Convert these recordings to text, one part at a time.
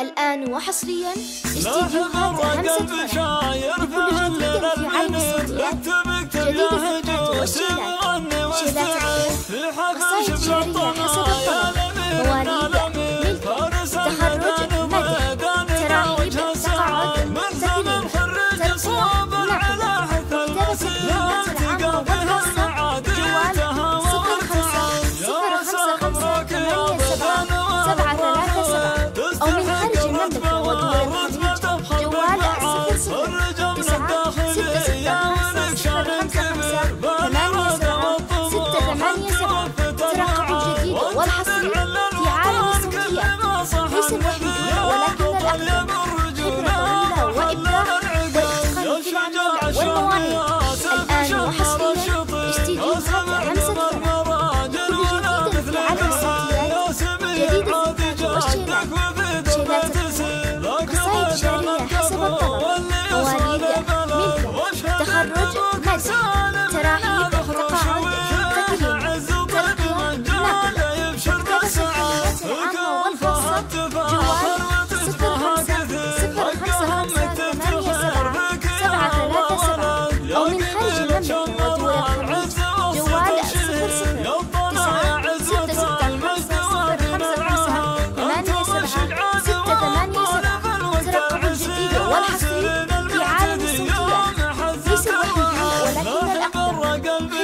الآن وحصرياً استديوهات همسة687.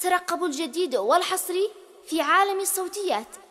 ترقبوا الجديد والحصري في عالم الصوتيات.